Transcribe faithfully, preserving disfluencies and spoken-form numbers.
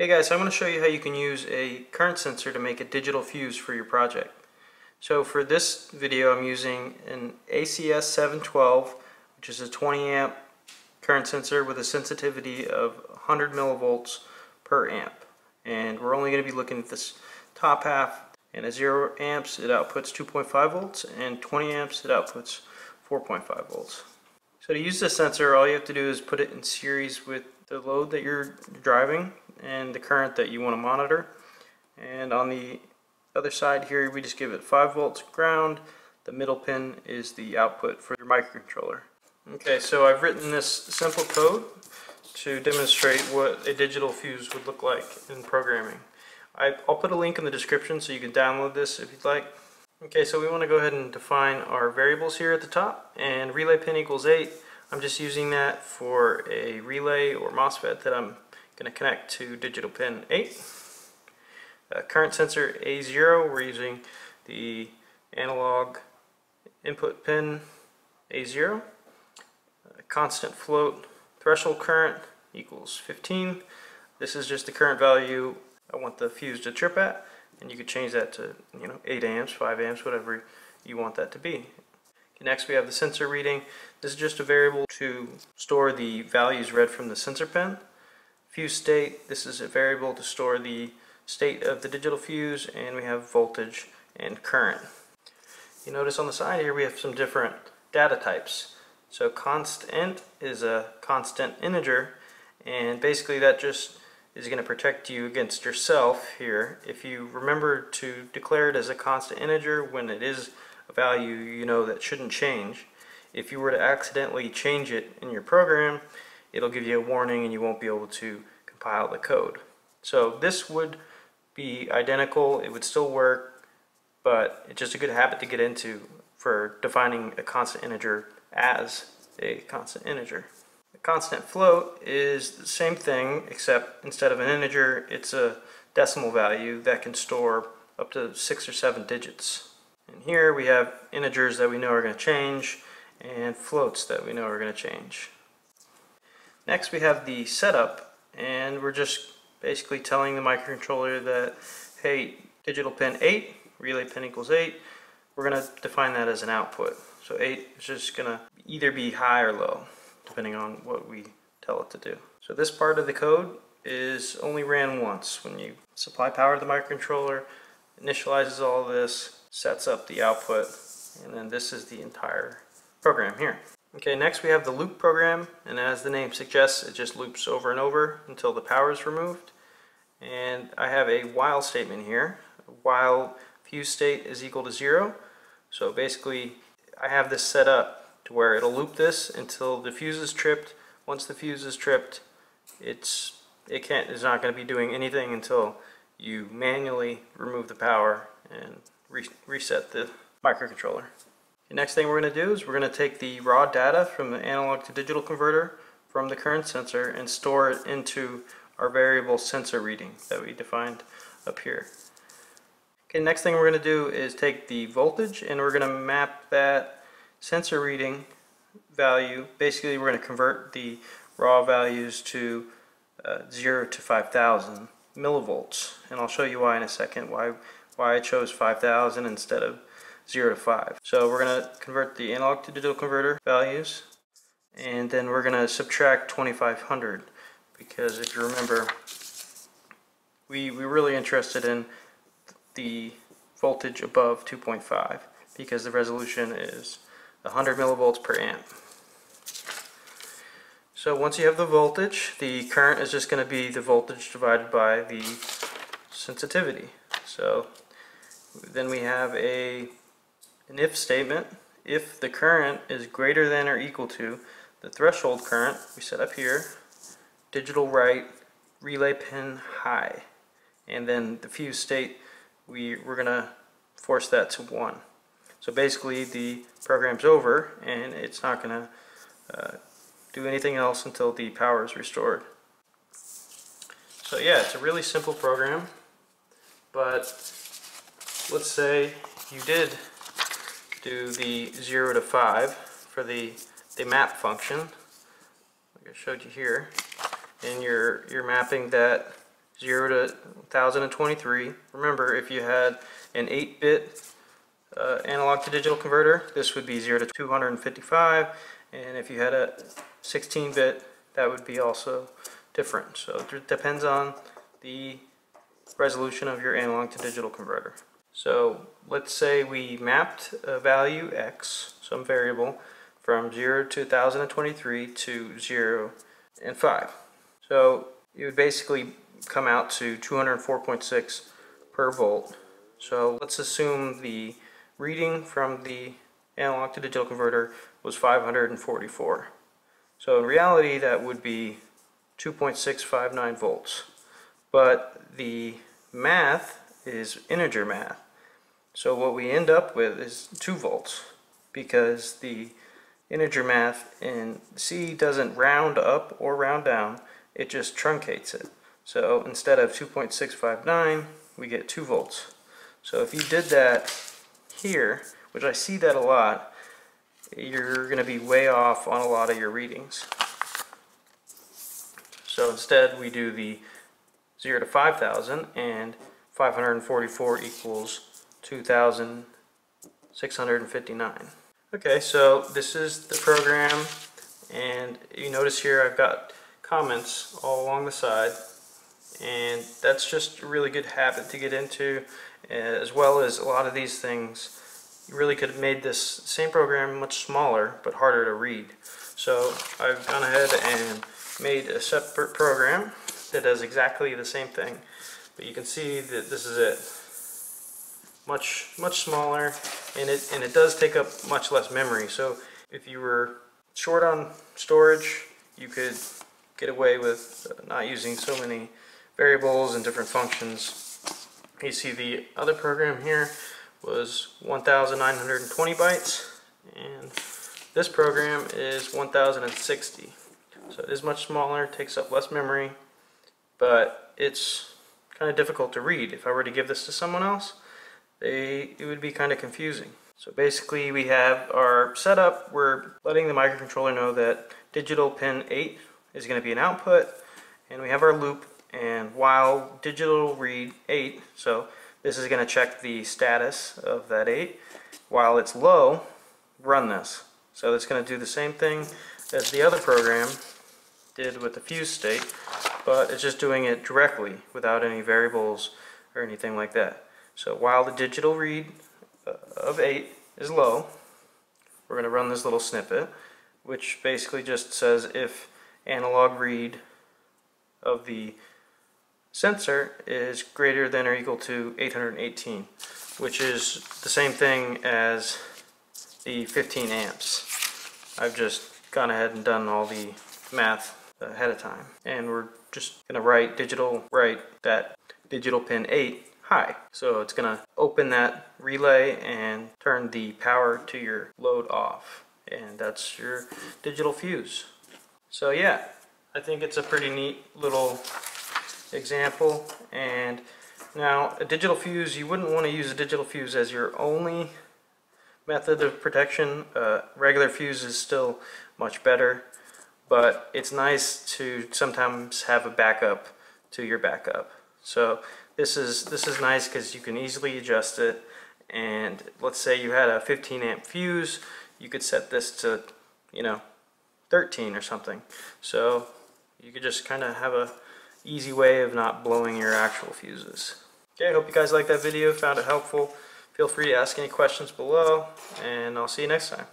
Hey guys, so I'm going to show you how you can use a current sensor to make a digital fuse for your project. So for this video I'm using an A C S seven twelve, which is a twenty amp current sensor with a sensitivity of one hundred millivolts per amp. And we're only going to be looking at this top half, and at zero amps it outputs two point five volts, and twenty amps it outputs four point five volts. So to use this sensor, all you have to do is put it in series with the load that you're driving and the current that you want to monitor. And on the other side here, we just give it five volts ground. The middle pin is the output for your microcontroller. Okay, so I've written this simple code to demonstrate what a digital fuse would look like in programming. I'll put a link in the description so you can download this if you'd like. Okay, so we want to go ahead and define our variables here at the top, and relay pin equals eight. I'm just using that for a relay or MOSFET that I'm going to connect to digital pin eight. Uh, current sensor A zero, we're using the analog input pin A zero. Uh, constant float threshold current equals fifteen. This is just the current value I want the fuse to trip at, and you could change that to, you know, eight amps, five amps, whatever you want that to be. Next we have the sensor reading. This is just a variable to store the values read from the sensor pin. Fuse state, this is a variable to store the state of the digital fuse, and we have voltage and current. You notice on the side here we have some different data types. So constant is a constant integer, and basically that just is going to protect you against yourself here. If you remember to declare it as a constant integer when it is a value you know that shouldn't change. If you were to accidentally change it in your program, it'll give you a warning and you won't be able to compile the code. So this would be identical, it would still work, but it's just a good habit to get into for defining a constant integer as a constant integer. A constant float is the same thing, except instead of an integer it's a decimal value that can store up to six or seven digits. And here we have integers that we know are going to change and floats that we know are going to change. Next we have the setup, and we're just basically telling the microcontroller that, hey, digital pin eight, relay pin equals eight, we're going to define that as an output. So eight is just going to either be high or low, depending on what we tell it to do. So this part of the code is only ran once. When you supply power to the microcontroller, initializes all this, sets up the output, and then this is the entire program here. Okay, next we have the loop program, and as the name suggests, it just loops over and over until the power is removed. And I have a while statement here. While fuse state is equal to zero, so basically I have this set up to where it'll loop this until the fuse is tripped. Once the fuse is tripped, it's it can't it's not going to be doing anything until you manually remove the power and reset the microcontroller. The next thing we're going to do is we're going to take the raw data from the analog to digital converter from the current sensor and store it into our variable sensor reading that we defined up here. Okay, next thing we're going to do is take the voltage, and we're going to map that sensor reading value. Basically we're going to convert the raw values to uh, zero to five thousand millivolts, and I'll show you why in a second why why I chose five thousand instead of zero to five. So we're going to convert the analog to digital converter values, and then we're going to subtract twenty-five hundred, because if you remember, we we're really interested in the voltage above two point five, because the resolution is one hundred millivolts per amp. So once you have the voltage, the current is just going to be the voltage divided by the sensitivity. So then we have a an if statement. If the current is greater than or equal to the threshold current we set up here, digital write relay pin high, and then the fuse state we we're gonna force that to one. So basically the program's over, and it's not gonna uh, do anything else until the power is restored. So yeah, it's a really simple program, but let's say you did do the zero to five for the, the map function, like I showed you here, and you're, you're mapping that zero to one thousand twenty-three. Remember, if you had an eight bit uh, analog to digital converter, this would be zero to two hundred fifty-five, and if you had a sixteen bit, that would be also different. So it depends on the resolution of your analog to digital converter. So let's say we mapped a value x, some variable, from zero to one thousand twenty-three to zero and five. So it would basically come out to two hundred four point six per volt. So let's assume the reading from the analog to digital converter was five hundred forty-four. So in reality that would be two point six five nine volts. But the math is integer math. So what we end up with is two volts, because the integer math in C doesn't round up or round down, it just truncates it. So instead of two point six five nine, we get two volts. So if you did that here, which I see that a lot, you're going to be way off on a lot of your readings. So instead we do the zero to five thousand, and five hundred forty-four equals two thousand six hundred fifty-nine. Okay, so this is the program, and you notice here I've got comments all along the side. And that's just a really good habit to get into, as well as a lot of these things. You really could have made this same program much smaller but harder to read. So I've gone ahead and made a separate program that does exactly the same thing. But you can see that this is it. Much, much smaller, and it, and it does take up much less memory. So if you were short on storage, you could get away with not using so many variables and different functions. You see the other program here was one thousand nine hundred twenty bytes, and this program is one thousand sixty. So it is much smaller, takes up less memory, but it's kind of difficult to read. If I were to give this to someone else, they, it would be kind of confusing. So basically we have our setup. We're letting the microcontroller know that digital pin eight is going to be an output, and we have our loop, and while digital read eight, so this is going to check the status of that eight. While it's low, run this. So it's going to do the same thing as the other program did with the fuse state, but it's just doing it directly without any variables or anything like that. So while the digital read of eight is low, we're going to run this little snippet, which basically just says if analog read of the sensor is greater than or equal to eight hundred eighteen, which is the same thing as the fifteen amps. I've just gone ahead and done all the math ahead of time, and we're just going to write digital write that digital pin eight high. So it's going to open that relay and turn the power to your load off, and that's your digital fuse. So yeah, I think it's a pretty neat little example. And now a digital fuse, you wouldn't want to use a digital fuse as your only method of protection. Uh, regular fuse is still much better, but it's nice to sometimes have a backup to your backup. So this is, this is nice because you can easily adjust it, and let's say you had a fifteen amp fuse, you could set this to, you know, thirteen or something. So you could just kind of have a easy way of not blowing your actual fuses. Okay, I hope you guys liked that video, found it helpful. Feel free to ask any questions below, and I'll see you next time.